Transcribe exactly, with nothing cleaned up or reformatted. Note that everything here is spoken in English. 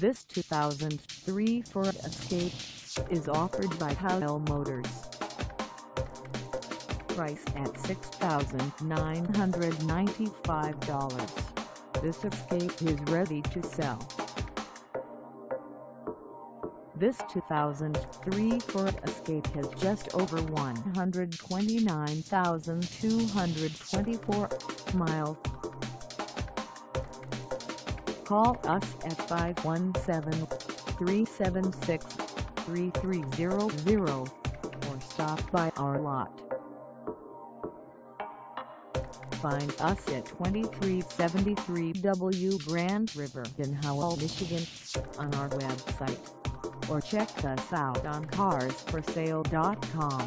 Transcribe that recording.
This two thousand three Ford Escape is offered by Howell Motors. Priced at six thousand nine hundred ninety-five dollars, this Escape is ready to sell. This two thousand three Ford Escape has just over one hundred twenty-nine thousand two hundred twenty-four miles. Call us at five one seven, three seven six, three three zero zero or stop by our lot. Find us at twenty-three seventy-three W Grand River in Howell, Michigan on our website, or check us out on cars for sale dot com.